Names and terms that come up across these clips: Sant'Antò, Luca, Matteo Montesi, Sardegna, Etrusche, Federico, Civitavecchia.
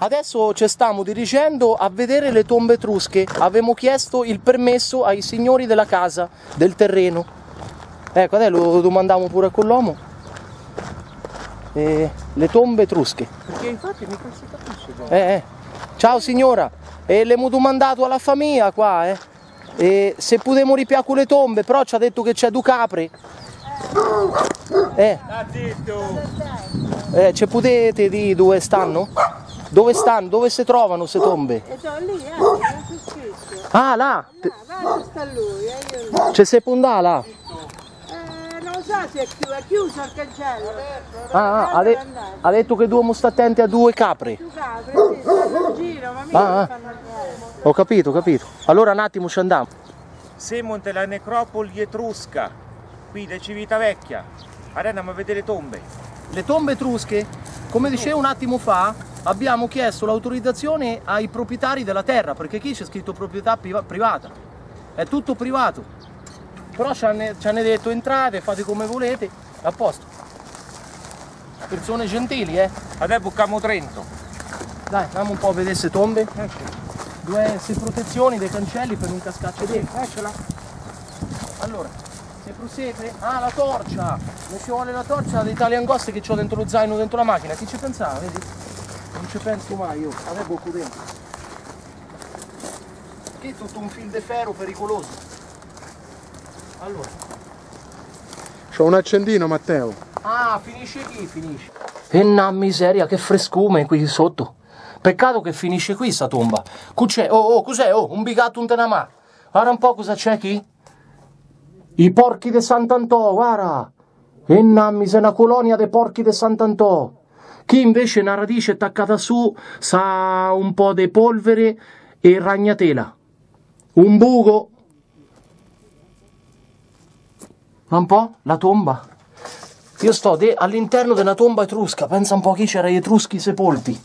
Adesso ci stiamo dirigendo a vedere le tombe etrusche. Avevamo chiesto il permesso ai signori della casa, del terreno. Ecco, adesso lo domandiamo pure a quell'uomo. Le tombe etrusche. Perché infatti mi si capisce. Ciao signora, le abbiamo domandato alla famiglia qua, se potevamo ripiare le tombe, però ci ha detto che c'è due capre. Ci potete dire dove stanno? Dove stanno? Dove si trovano queste tombe? Lì, ah, là! Là sta lui, io... C'è Sepondà là? Non so se è chiuso il cancello. Ah, ha detto che dobbiamo stare attenti a due capre. Due capre, sì, stanno in giro, ma mica fanno niente. Ho capito, ho capito. Allora un attimo ci andiamo. Semonte la necropoli etrusca, qui da Civitavecchia. Adesso andiamo a vedere tombe. Le tombe etrusche, come dicevo un attimo fa, abbiamo chiesto l'autorizzazione ai proprietari della terra, perché qui c'è scritto proprietà privata, è tutto privato, però ci hanno detto entrate, fate come volete, a posto, persone gentili, Adesso bucchiamo Trento. Dai, andiamo un po' a vedere queste tombe, due se protezioni dei cancelli per non cascarci dentro, eccela, allora, se prosegue, ah la torcia, non ci vuole la torcia dell'Italian Ghost che ho dentro lo zaino, dentro la macchina, chi ci pensava, vedi? Non ci penso mai io, avevo qui dentro. Che è tutto un fil de ferro pericoloso. Allora. C'ho un accendino, Matteo. Ah, finisce qui, finisce. E una miseria, che frescume qui sotto. Peccato che finisce qui sta tomba. Cos'è? Oh, cos'è? Oh, un bigatto, un tenamà. Guarda un po' cosa c'è qui. I porchi di Sant'Antò, guarda. E una miseria, una colonia dei porchi di Sant'Antò. Chi invece una radice attaccata su sa un po' di polvere e ragnatela. Un buco. Ma un po' la tomba. Io sto all'interno della tomba etrusca. Pensa un po' chi c'era gli etruschi sepolti.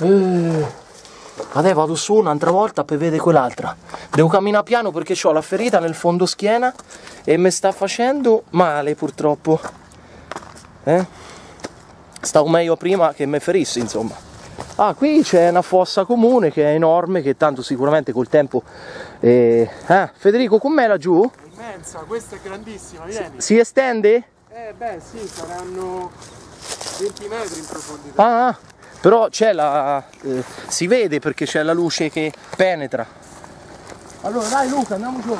Adesso vado su un'altra volta per vedere quell'altra. Devo camminare piano perché ho la ferita nel fondo schiena e mi sta facendo male purtroppo. Stavo meglio prima che mi ferissi, insomma. Ah, qui c'è una fossa comune che è enorme, che tanto sicuramente col tempo... Federico, com'è laggiù? Immensa, questa è grandissima, vieni. Si estende? Beh, sì, saranno 20 metri in profondità. Ah, però c'è la... si vede perché c'è la luce che penetra. Allora, dai Luca, andiamo giù.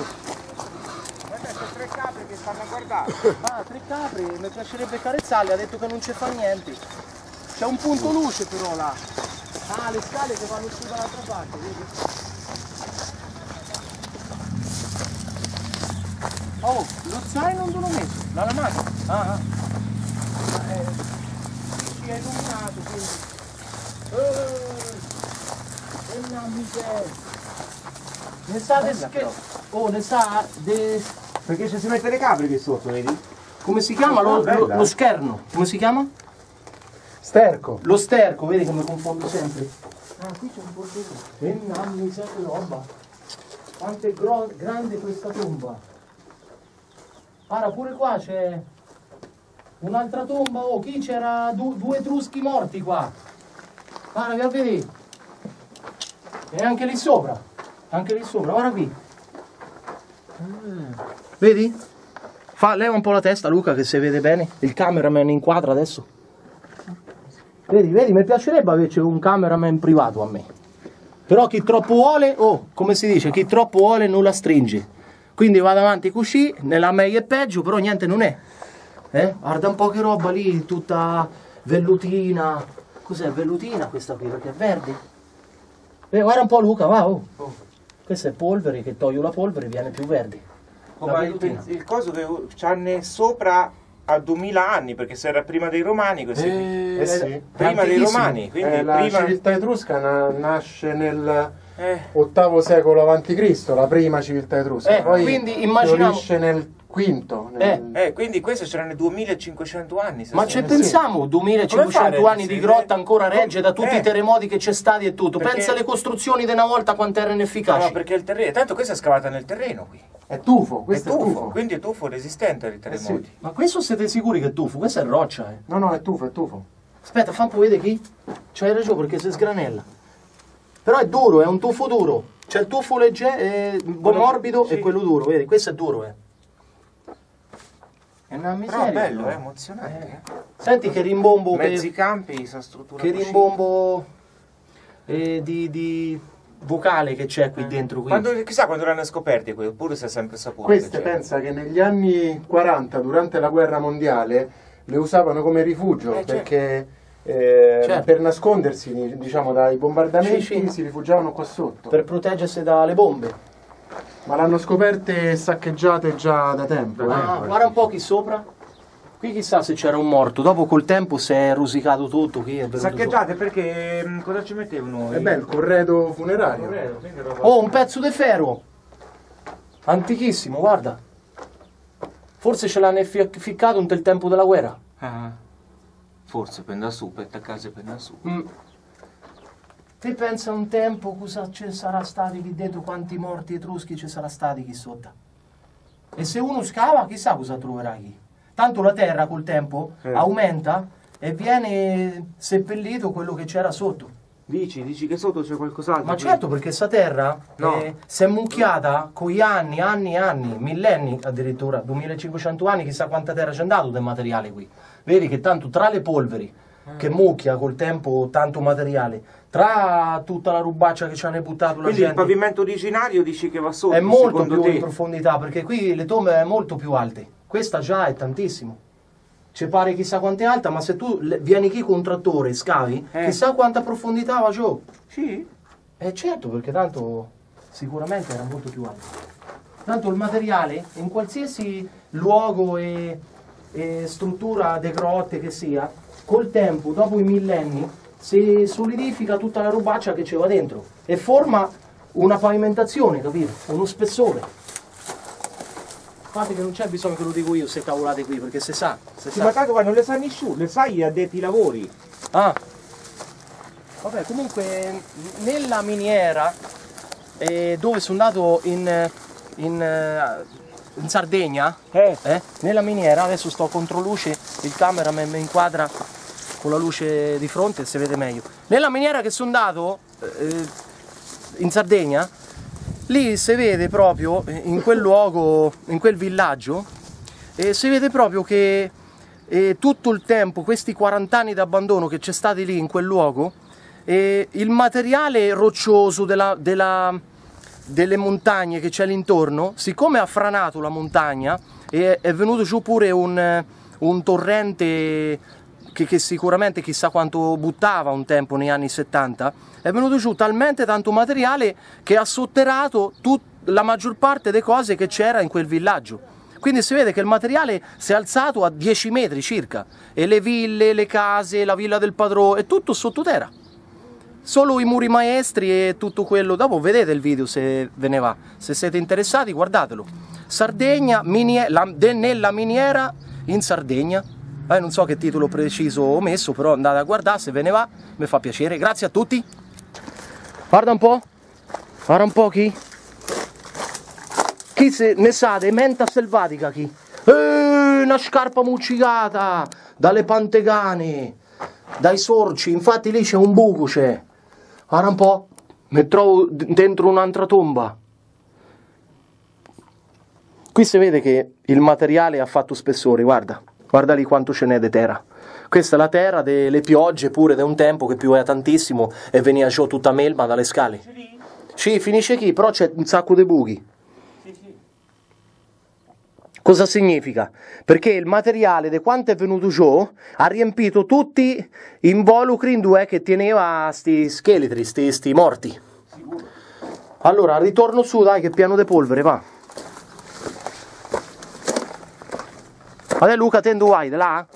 Tre capre che stanno a guardare. Ah, tre capre, mi piacerebbe carezzarle, ha detto che non ci fa niente. C'è un punto luce però là. Ah, le scale che vanno su dall'altra parte, vedi? Oh, lo zaino non te l'ho messo, l'ha messo. Ah, ci è illuminato quindi. E la miseria. Ne sa che... Oh, ne sa de... Perché ci si mette le capre qui sotto, vedi? Come si chiama? Lo scherno. Come si chiama? Sterco. Lo sterco, vedi come confondo sempre. Ah, qui c'è un bordello. E mamma, sempre roba. Quanto è grande questa tomba. Guarda, pure qua c'è un'altra tomba. Oh, qui c'era due etruschi morti qua. Guarda, vi avvedi. E anche lì sopra. Anche lì sopra, guarda qui. Vedi? Leva un po' la testa Luca che se vede bene. Il cameraman inquadra adesso. Vedi, vedi, mi piacerebbe averci un cameraman privato a me. Però chi troppo vuole, come si dice, chi troppo vuole non la stringe. Quindi vado avanti così, nella meglio e peggio, però niente non è. Guarda un po' che roba lì, tutta vellutina. Cos'è vellutina questa qui? Perché è verde. Guarda un po' Luca, va, Questa è polvere, che toglio la polvere e viene più verde. Il coso che c'hanno sopra a 2000 anni, perché se era prima dei Romani questi qui. Sì. Prima dei Romani, quindi la civiltà etrusca nasce nel VIII secolo a.C., la prima civiltà etrusca. Poi quindi immaginiamo nel V. Quindi queste c'erano 2500 anni. Ma ci pensiamo, 2500 anni di grotta ancora regge da tutti i terremoti che c'è stati e tutto. Perché... Pensa alle costruzioni di una volta quanto erano efficaci. No, perché il terreno, tanto questa è scavata nel terreno qui. È tufo, questo è tufo. Quindi è tufo resistente ai terremoti. Ma questo siete sicuri che è tufo? Questa è roccia, No, no, è tufo, è tufo. Aspetta, fa un po' vedere chi? C'hai ragione perché si sgranella. Però è duro, è un tuffo duro. C'è il tuffo leggero, buon morbido sì. E quello duro, vedi? Questo è duro, eh. È una miseria. Però è bello, è emozionante. Senti che rimbombo... Mezzi campi, sa struttura... Che rimbombo di vocale che c'è qui dentro. Qui. Quando, chissà quando l'hanno scoperti, oppure si è sempre saputo. Queste, pensa che negli anni 40, durante la guerra mondiale, le usavano come rifugio, perché per nascondersi, diciamo, dai bombardamenti si rifugiavano qua sotto. Per proteggersi dalle bombe. Ma l'hanno scoperte e saccheggiate già da tempo. Ah, guarda un po' chi sopra. Qui chissà se c'era un morto. Dopo col tempo si è rosicato tutto. Saccheggiate sopra. Perché cosa ci mettevano? Eh beh, il corredo funerario. Oh, un pezzo di ferro. Antichissimo, guarda. Forse ce l'hanno ficcato nel tempo della guerra. Ah, forse penna su, per attaccare penna su. Mm. Te pensa un tempo cosa ci sarà stati qui dentro, quanti morti etruschi ci sarà stati qui sotto. E se uno scava chissà cosa troverà qui. Tanto la terra col tempo aumenta e viene seppellito quello che c'era sotto. Dici che sotto c'è qualcos'altro? Ma certo, perché sta terra si è mucchiata con gli anni, millenni addirittura, 2500 anni, chissà quanta terra c'è andato del materiale qui. Vedi che tanto tra le polveri, che mucchia col tempo tanto materiale, tra tutta la rubaccia che ci hanno buttato la gente. Quindi il pavimento originario dici che va sotto? È molto più in profondità, perché qui le tombe sono molto più alte. Questa già è tantissimo. Ci pare chissà quanto è alta, ma se tu vieni qui con un trattore e scavi, chissà quanta profondità va giù. Sì. Certo, perché tanto sicuramente era molto più alto. Tanto il materiale, in qualsiasi luogo e struttura de grotte che sia, col tempo, dopo i millenni, si solidifica tutta la robaccia che c'era dentro e forma una pavimentazione, capito? Uno spessore. Fate che non c'è bisogno che lo dico io se cavolate qui, perché se sa. Ma tanto qua non le sa nessuno, le sai addetti ai lavori. Ah. Vabbè, comunque nella miniera dove sono andato in Sardegna, nella miniera, adesso sto contro luce, il cameraman mi inquadra con la luce di fronte e si vede meglio. Nella miniera che sono andato in Sardegna, lì si vede proprio, in quel luogo, in quel villaggio, si vede proprio che tutto il tempo, questi 40 anni d'abbandono che c'è stati lì in quel luogo, il materiale roccioso delle montagne che c'è l'intorno, siccome ha franato la montagna, è venuto giù pure un torrente che sicuramente chissà quanto buttava un tempo negli anni 70, è venuto giù talmente tanto materiale che ha sotterrato la maggior parte delle cose che c'era in quel villaggio. Quindi si vede che il materiale si è alzato a 10 metri circa e le ville, le case, la villa del padrone, è tutto sottoterra. Solo i muri maestri e tutto quello, dopo vedete il video se ve ne va, se siete interessati guardatelo. Sardegna, nella miniera in Sardegna. Non so che titolo preciso ho messo, però andate a guardare, se ve ne va, mi fa piacere. Grazie a tutti. Guarda un po' chi. Chi se ne sa di menta selvatica chi? Una scarpa muccicata dalle pantegane, dai sorci, infatti lì c'è un buco c'è. Guarda un po', mi trovo dentro un'altra tomba. Qui si vede che il materiale ha fatto spessore, guarda. Guarda lì quanto ce n'è di terra. Questa è la terra delle piogge pure da un tempo che pioveva tantissimo e veniva giù tutta melma dalle scale. Sì, finisce qui, però c'è un sacco di buchi. Sì. Cosa significa? Perché il materiale di quanto è venuto giù ha riempito tutti gli involucri in due che teneva sti scheletri, sti morti. Sicuro. Allora, ritorno su, dai, che piano di polvere, va. Vabbè Luca, te dove vai? Là?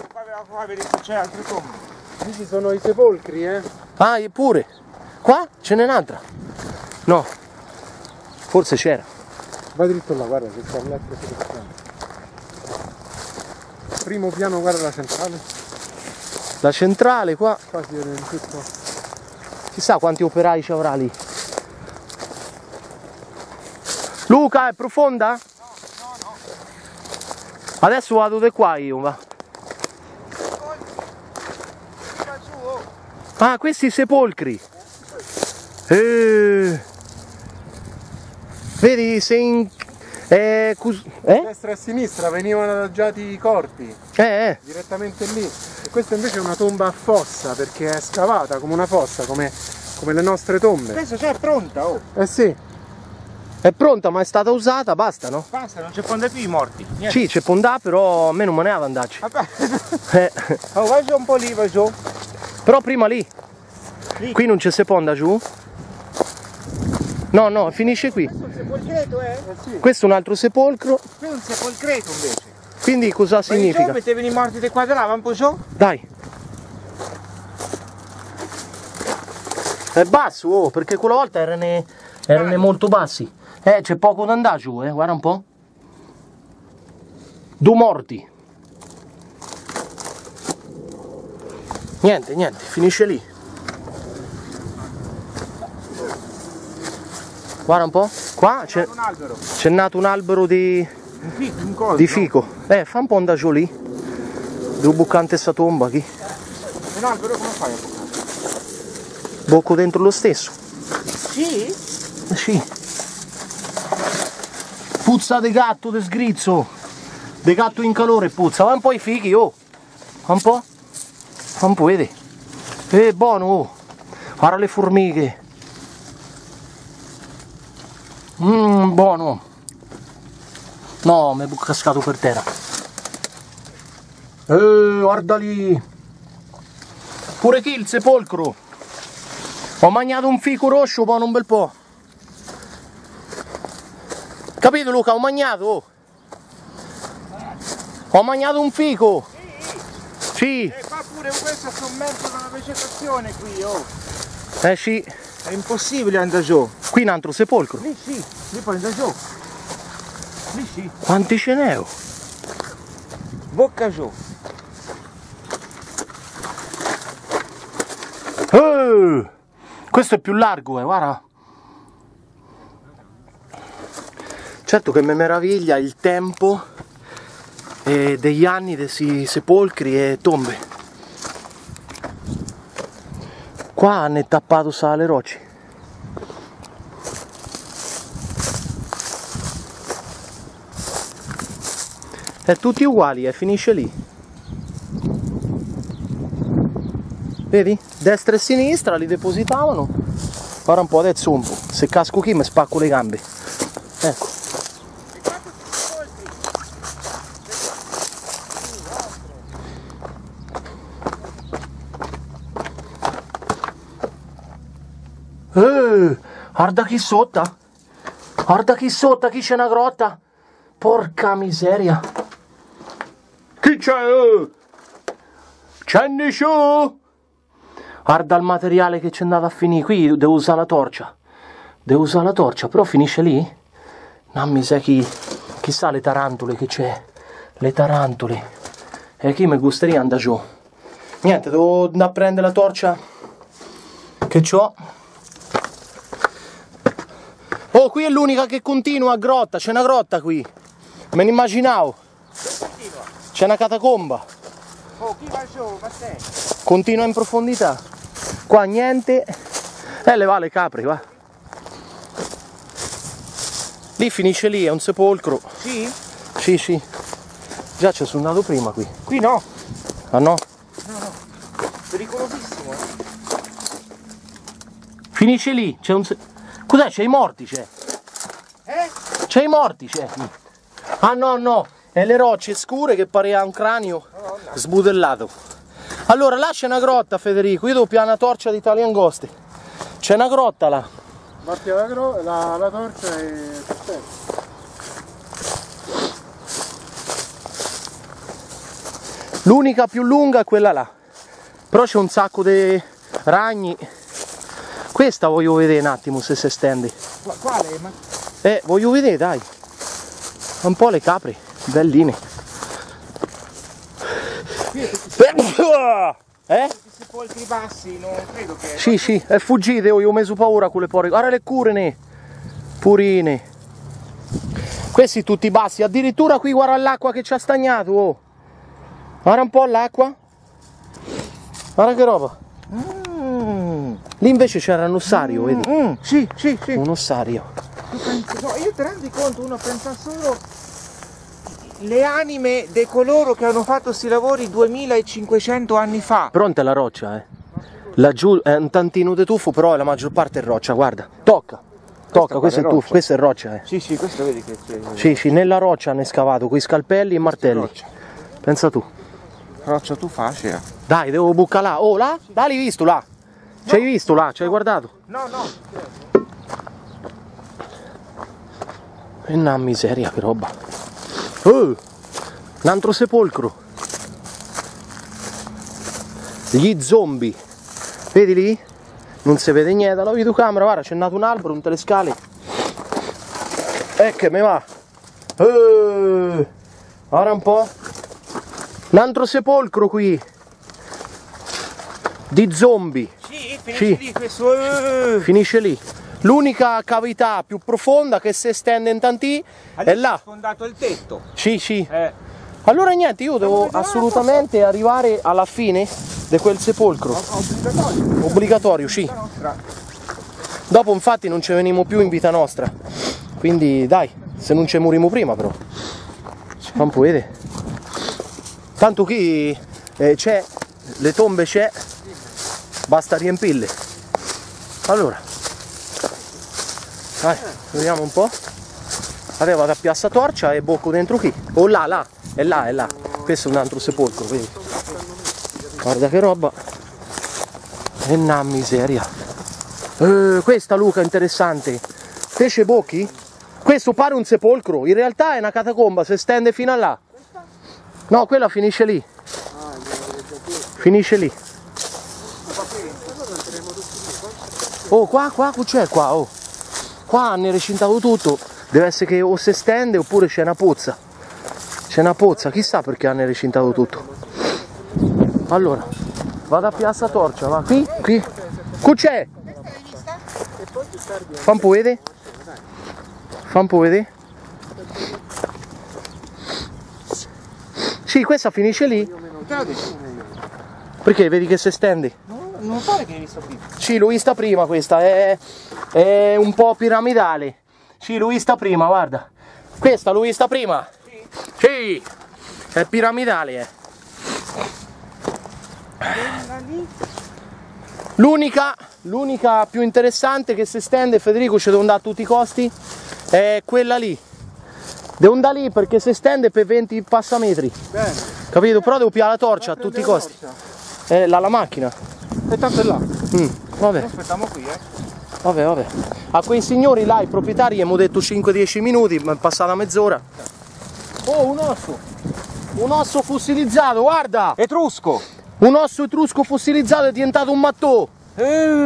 Qua vedi se c'è altre tombe. Qui ci sono i sepolcri, eh? Ah, pure. Qua ce n'è un'altra. No. Forse c'era. Vai dritto là, guarda, che c'è un'altra sepolcra. Primo piano, guarda la centrale. La centrale qua. Qua si vede tutto. Chissà quanti operai ci avrà lì. Luca, è profonda? Adesso vado da qua io, va. Ah, questi sepolcri. Vedi, se in... destra e a sinistra venivano adagiati i corpi, direttamente lì. E questa invece è una tomba a fossa, perché è scavata come una fossa, come le nostre tombe. Adesso c'è pronta, oh! Eh sì, è pronta, ma è stata usata, basta, no? Basta, non c'è pondà più i morti. Niente. Sì, c'è pondà, però a me non me ne va andarci. Oh, vai giù un po' lì, vai giù. Però prima lì. Lì. Qui non c'è seponda giù? No, no, finisce qui. Questo è un sepolcreto, eh? Sì. Questo è un altro sepolcro. Questo è un sepolcreto invece. Quindi cosa significa? Ma mettevi i morti di qua, là, va un po' giù? Dai. È basso, oh, perché quella volta erano molto bassi. C'è poco da andare giù, guarda un po'. Due morti. Niente, niente, finisce lì. Guarda un po', qua c'è nato un albero di fico. Fa un po' un daggio lì. Devo bucare questa tomba qui. Un albero come fai a bucare? Bocco dentro lo stesso. Sì? Sì. Puzza di gatto, di sgrizzo. De gatto in calore puzza. Va un po' i fichi, oh. Va un po'. Va un po', vedi. Buono, oh. Guarda le formiche. Buono. No, mi è cascato per terra. Guarda lì. Pure qui il sepolcro. Ho mangiato un fico rosso, buono un bel po'. Capito Luca, ho mangiato. Ho mangiato un fico. Sì. E fa pure questo sommerso dalla vegetazione qui, oh. Sì. È impossibile andare giù. Qui un altro sepolcro. Lì sì, lì puoi andare giù. Lì sì. Quanti ce n'è? Bocca giù. Questo è più largo, guarda. Certo che mi meraviglia il tempo degli anni dei sepolcri e tombe. Qua hanno tappato sale rocce. È tutti uguali, finisce lì. Vedi? Destra e sinistra li depositavano. Ora un po' adesso un po'. Se casco qui mi spacco le gambe. Ecco. Guarda chi sotto, chi c'è una grotta, porca miseria, chi c'è? C'è nessuno? Guarda il materiale che c'è andato a finire, qui devo usare la torcia, però finisce lì? Non mi sa chi, chissà le tarantole che c'è, e chi mi gusteria andare giù, niente, devo andare a prendere la torcia che c'ho. Oh, qui è l'unica che continua a grotta, c'è una grotta qui. Me ne immaginavo. C'è una catacomba. Oh, chi va giù? Va te. Continua in profondità. Qua niente. Le va le capre, va. Lì finisce lì, è un sepolcro. Sì? Sì, sì. Già ci sono andato prima qui. Qui no. Ah no? No, no. Pericolosissimo. Finisce lì, c'è un sepolcro. Cos'è? C'è i morti, c'è? C'è i morti, c'è? Ah no, no, è le rocce scure che pareva un cranio sbudellato. Allora, là c'è una grotta, Federico, io devo più una torcia di tali angoste. C'è una grotta là. Batti la torcia e... L'unica più lunga è quella là. Però c'è un sacco di ragni. Questa voglio vedere un attimo se si estende. Quale? Voglio vedere, dai. Un po' le capre, belline. Se poi i bassi non credo che... Sì, sì, è fuggite, io ho messo paura con le porre. Guarda le curene, purine. Questi tutti bassi, addirittura qui guarda l'acqua che ci ha stagnato. Oh. Guarda un po' l'acqua. Guarda che roba. Lì invece c'era un ossario, vedi? Sì, sì, sì. Un ossario. No, io te rendi conto, uno pensa solo le anime di coloro che hanno fatto questi lavori 2500 anni fa. Pronta la roccia, eh? Laggiù è un tantino di tuffo, però la maggior parte è roccia, guarda. Tocca, tocca, questo è tuffo, questa è roccia, eh. Sì, sì, questo vedi che c'è. Sì, sì, nella roccia hanno scavato con i scalpelli e martelli. Pensa tu. Roccia tu facile. Dai, devo bucare là. Oh, là? Là l'hai visto, là? Ci hai visto là? Ci hai guardato? No, no. È una miseria che roba. Oh, un altro sepolcro. Gli zombie. Vedi lì? Non si vede niente. Alla videocamera, guarda, c'è nato un albero, un telescale. Che me va. Guarda un po'. Un altro sepolcro qui. Di zombie. Finisce lì questo. Finisce lì. L'unica cavità più profonda che si estende in tanti è là. È sfondato il tetto. Sì, sì. Allora niente, io devo assolutamente arrivare alla fine di quel sepolcro. Obbligatorio. Obbligatorio, sì. Dopo infatti non ci veniamo più in vita nostra. Quindi dai, se non ci muriamo prima però. Non puoi vedere. Tanto qui c'è, le tombe c'è. Basta riempirle. Allora, vai, vediamo un po'. Allora vado a piazza torcia e bocco dentro qui. Oh là, là, è là, è là. Questo è un altro sepolcro, vedi? Guarda che roba. È una miseria. Questa, Luca, interessante. Pesce bocchi? Questo pare un sepolcro, in realtà è una catacomba, si estende fino a là. No, quella finisce lì. Finisce lì. Oh, qua, qua, c'è qua, oh. Qua hanno recintato tutto. Deve essere che o si estende oppure c'è una pozza. C'è una pozza, chissà perché hanno recintato tutto. Allora, vado a piazza torcia, va. Qui, qui. Qui c'è. Fa un po' vedere. Fa un po' vedere. Sì, questa finisce lì. Perché vedi che si estende? Non pare che l'hai vista prima. Sì, l'ho vista prima questa, è un po' piramidale. Sì, l'ho vista prima, guarda. Questa l'ho vista prima? Sì. Sì, è piramidale, eh. L'unica più interessante che si estende, Federico, ci devo andare a tutti i costi, è quella lì. Devo andare lì perché si estende per 20 passametri. Bene. Capito? Però devo piare la torcia a tutti i costi. La macchina. E tanto è là. Vabbè. Aspettiamo qui, eh. Vabbè, vabbè. A quei signori là, i proprietari, gli abbiamo detto 5-10 minuti, ma è passata mezz'ora. Oh, un osso. Un osso fossilizzato, guarda. Etrusco. Un osso etrusco fossilizzato è diventato un mattò.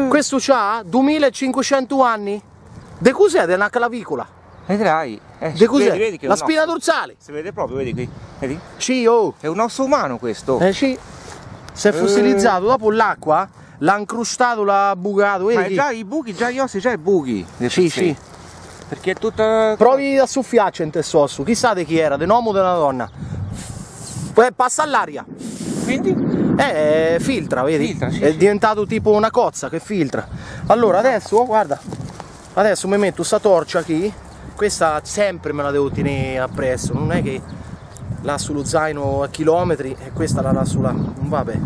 Questo c'ha 2500 anni. De cos'è? De una clavicola. Vedrai. De cos'è? Vedi la spina dorsale. Si vede proprio, vedi qui. Vedi? Sì, oh. È un osso umano questo. Sì. Si è fossilizzato, dopo l'acqua l'ha incrustato, l'ha bucato, vedi? Ma già i buchi, già gli ossi, già i buchi. Sì, sì. Perché è tutta... Provi a soffiarci in questo osso, chissà di chi era, di un uomo o di una donna. Poi passa l'aria. Quindi? Filtra, vedi? Filtra, sì, è diventato tipo una cozza che filtra. Allora adesso, guarda, adesso mi metto sta torcia qui. Questa sempre me la devo tenere appresso, non è che... là sullo zaino a chilometri e questa la là sulla... vabbè.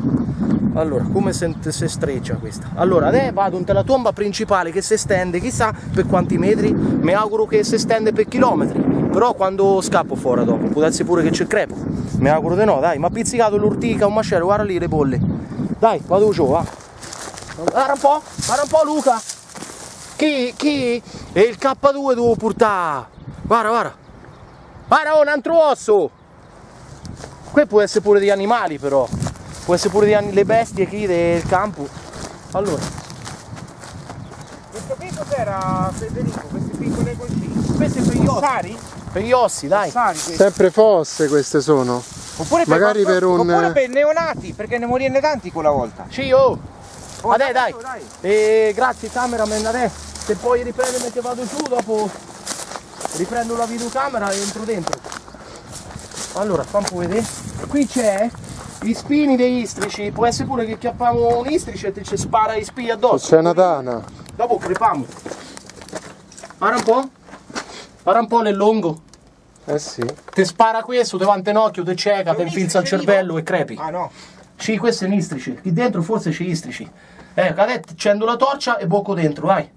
Allora, come si streccia questa? Allora, adesso vado nella tomba principale che si estende chissà per quanti metri, mi auguro che si estende per chilometri, però quando scappo fuori dopo, può darsi pure che c'è crepo, mi auguro di no, dai, mi ha pizzicato l'urtica, un macello, guarda lì le bolle, dai, vado giù, va. Guarda un po' Luca, chi? E il K2 devo portare, guarda, un altro osso! Qui può essere pure degli animali però, può essere pure le bestie qui del campo. Allora. Questo qui cos'era, Federico? Queste piccole così? Queste per gli ossi? Per gli ossi, dai. Sempre fosse queste sono. Oppure per, magari per un... oppure per neonati, perché ne moriene tanti quella volta. Sì, oh! Vabbè, dai. Grazie cameraman, adesso. Se poi riprendo mentre vado giù, dopo riprendo la videocamera e entro dentro. Allora, fammi vedere, qui c'è gli spini degli istrici, può essere pure che chiappiamo un istrice e ti ci spara gli spini addosso. C'è una tana. Dopo crepiamo. Para un po'. Para un po' nel lungo. Eh sì. Ti spara questo, ti va un tenocchio, ti cieca, ti infilza il cervello e crepi. Ah no. Sì, questo è un istrice. Qui dentro forse c'è istrici. Ecco, adesso accendo la torcia e bocco dentro, vai.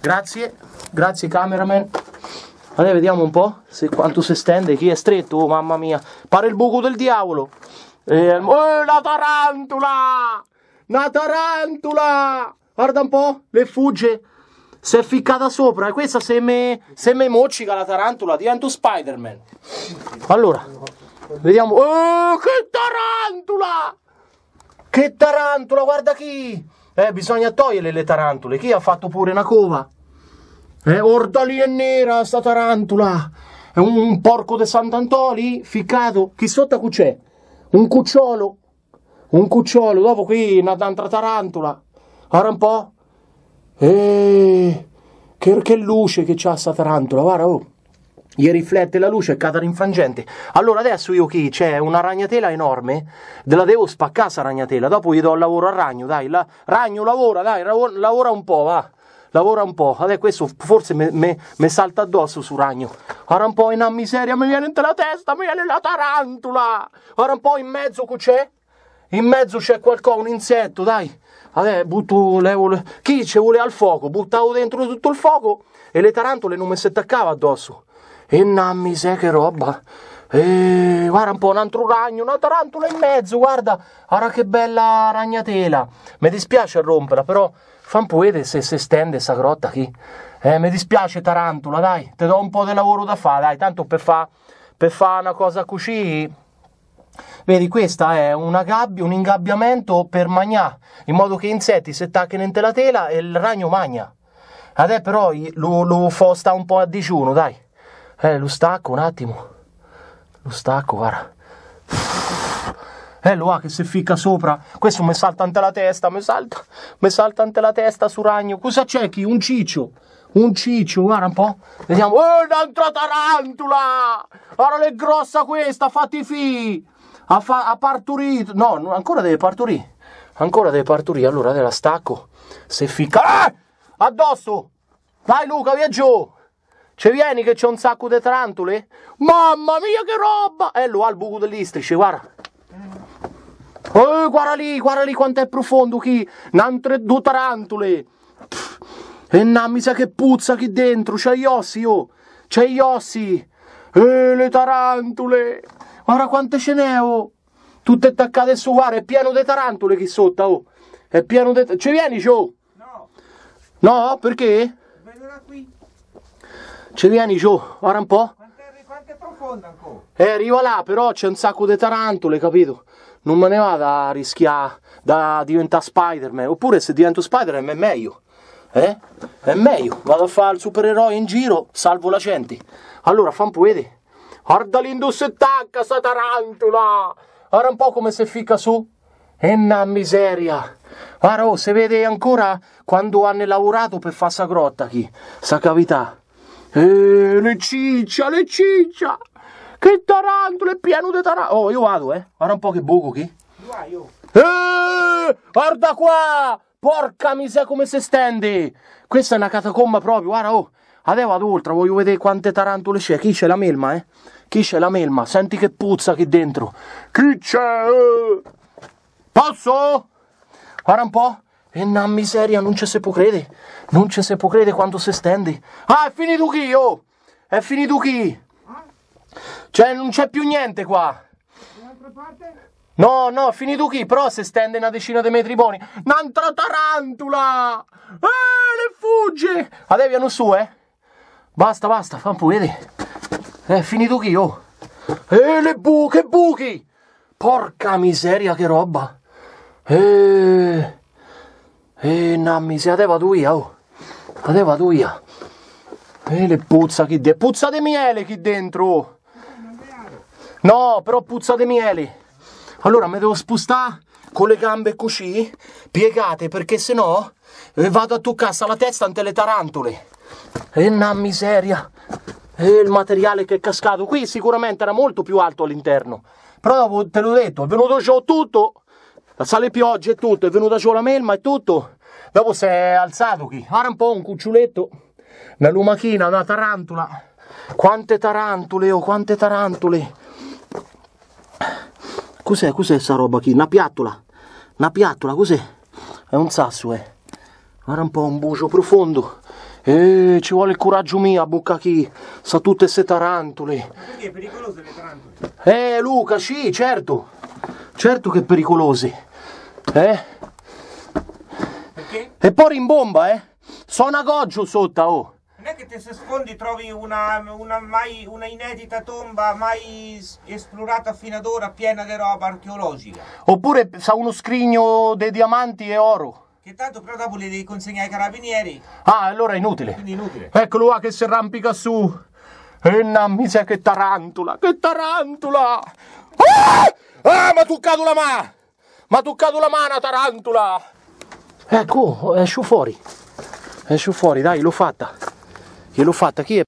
Grazie, grazie cameraman. Adesso vediamo un po' se quanto si stende, chi è stretto, oh mamma mia. Pare il buco del diavolo. Oh, la tarantula! La tarantula! Guarda un po', le fugge. Si è ficcata sopra. E questa se me moccica la tarantula, divento Spider-Man. Allora, vediamo. Oh, che tarantula! Che tarantula, guarda chi! Bisogna togliere le tarantule. Chi ha fatto pure una cova? Ordalì e nera sta tarantula. È un porco di Sant'Antò lì, ficcato. Chi sotto c'è? Un cucciolo. Un cucciolo. Dopo qui un'altra tarantula. Guarda un po'. Che luce che c'ha sta tarantula. Guarda, oh. Gli riflette la luce e cade rinfrangente. Allora adesso io qui c'è una ragnatela enorme, la devo spaccare sta ragnatela, dopo gli do il lavoro al ragno, dai, ragno lavora, dai, lavora un po', va, lavora un po', adesso questo forse me salta addosso su ragno, ora un po' in una miseria, mi viene la testa, mi viene la tarantula, ora un po' in mezzo c'è? In mezzo c'è qualcosa, un insetto, dai. Adesso butto, levo, chi ci vuole al fuoco, buttavo dentro tutto il fuoco e le tarantole non mi si attaccava addosso. E una miseria che roba. Guarda un po', un altro ragno, una tarantula in mezzo, guarda. Guarda che bella ragnatela. Mi dispiace romperla, però fa un po' vedere se stende sta grotta qui. Mi dispiace tarantula, dai. Ti do un po' di lavoro da fare, dai. Tanto per fa una cosa così. Vedi, questa è una gabbia, un ingabbiamento per magnà, in modo che gli insetti si attacchino in la tela e il ragno magna. Adesso però lo fa sta un po' a digiuno, dai. Lo stacco un attimo. Lo stacco, guarda. Lo ha che si ficca sopra. Questo mi salta ante la testa, mi salta ante la testa su ragno. Cosa c'è qui? Un ciccio. Un ciccio, guarda un po'. Vediamo. Un'altra tarantula! Guarda che grossa questa, fatti fi! Ha partorito. No, ancora deve partorire. Ancora deve partorire. Allora la stacco. Se ficca. Ah! Addosso! Dai Luca, via giù! Ci vieni che c'è un sacco di tarantule? Mamma mia che roba! Lo ha il buco dell'istrice, guarda. Guarda lì quanto è profondo qui. Nantre due tarantule. E na, mi sa che puzza qui dentro. C'è gli ossi, oh. C'è gli ossi. Le tarantule. Guarda quante ce n'è, oh. Tutte attaccate su, guarda. È pieno di tarantule qui sotto, oh. È pieno di... Ci vieni, oh? No. No? Perché? Vengo da qui. Ci vieni giù, guarda un po'. Quanto è profonda ancora? Arriva là, però c'è un sacco di tarantole, capito? Non me ne va da rischiare, da diventare Spider-Man. Oppure se divento Spider-Man è meglio. È meglio. Vado a fare il supereroe in giro, salvo la gente. Allora, fa un po' vedere. Guarda l'indus e tacca sta tarantula. Guarda un po' come si ficca su. E una miseria. Guarda, oh, si vede ancora quando hanno lavorato per fare sta grotta qui, sta cavità. Le ciccia, che tarantole, è pieno di tarantole. Oh, io vado, guarda un po' che buco qui. Guarda qua, porca miseria come si stende. Questa è una catacomba proprio, guarda, oh. Adesso vado oltre, voglio vedere quante tarantole c'è. Chi c'è la melma, Chi c'è la melma, senti che puzza qui dentro. Chi c'è? Posso? Guarda un po'. E una miseria, non ci si può credere, non ci si può credere quanto si stende. Ah, è finito qui, oh! È finito qui! Cioè, non c'è più niente qua! No, no, è finito qui, però si stende una decina di metri buoni. Un'altra tarantula! Le fugge! Adesso viano su, Basta, basta, fa un po' vedere. È finito qui, oh! Le buche, buchi! Porca miseria, che roba! No, miseria, te vado via, oh. Te vado via. Le puzza chi dentro. Puzza di miele chi dentro. No, però puzza di miele. Allora mi devo spostare con le gambe così, piegate, perché sennò vado a toccare la testa ante le tarantole. No, miseria. Il materiale che è cascato qui sicuramente era molto più alto all'interno. Però te l'ho detto, è venuto giù tutto, la sale pioggia e tutto, è venuta giù la melma e tutto, dopo si è alzato qui, ora un po' un cuccioletto, una lumachina, una tarantula, quante tarantule, oh, quante tarantule. Cos'è, cos'è sta roba qui? Una piattola, cos'è? È un sasso, eh. Guarda un po', un bucio profondo. Ci vuole il coraggio mio a bocca chi sa tutte queste tarantole. Ma perché è pericolose le tarantole? Luca, sì, certo. Certo che è pericolose. Perché? E poi rimbomba, eh. Sono a goggio sotto, oh. Non è che te se sfondi trovi una inedita tomba mai esplorata fino ad ora, piena di roba archeologica. Oppure sa uno scrigno di diamanti e oro. Che tanto però dopo li devi consegnare ai carabinieri. Ah, allora è inutile. Quindi inutile. Eccolo qua che si arrampica su. E una miseria, che tarantula, che tarantula. Ah, ah, ma ha toccato la mano. Ma ha toccato la mano, tarantula. Ecco, esce fuori. Esce fuori, dai, l'ho fatta. Gliel'ho fatta, chi è?